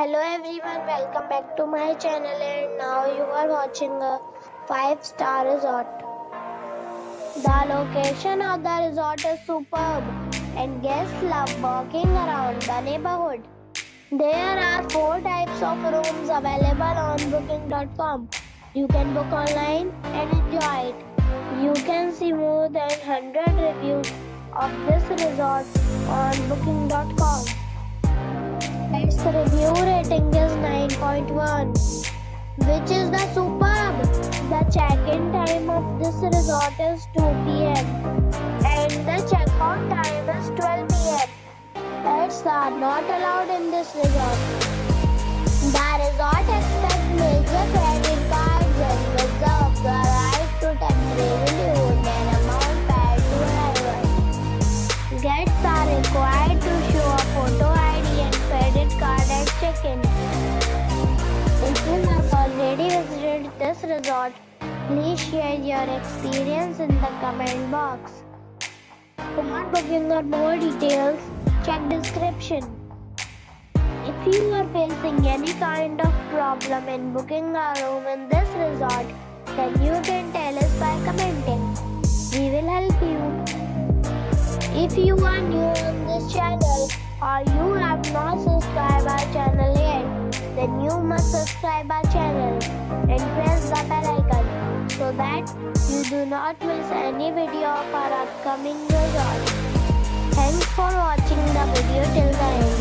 Hello everyone, welcome back to my channel, and now you are watching a 5-star resort. The location of the resort is superb and guests love walking around the neighborhood. There are 4 types of rooms available on booking.com. You can book online and enjoy it. You can see more than 100 reviews of this resort on booking.com. Its review rating is 9.1, which is the superb. The check-in time of this resort is 2 PM and the check-out time is 12 PM. Pets are not allowed in this resort. The resort accepts major credit cards and reserves the right to temporarily hold an amount paid to arrival. Guests are required to show a photo credit card at check-in. If you have already visited this resort, please share your experience in the comment box. For booking or more details, check description. If you are facing any kind of problem in booking a room in this resort, then you can tell us by commenting. We will help you. If you are new on this channel, or you have not subscribed our channel yet, then you must subscribe our channel and press the bell icon so that you do not miss any video of our upcoming resort. Thanks for watching the video till the end.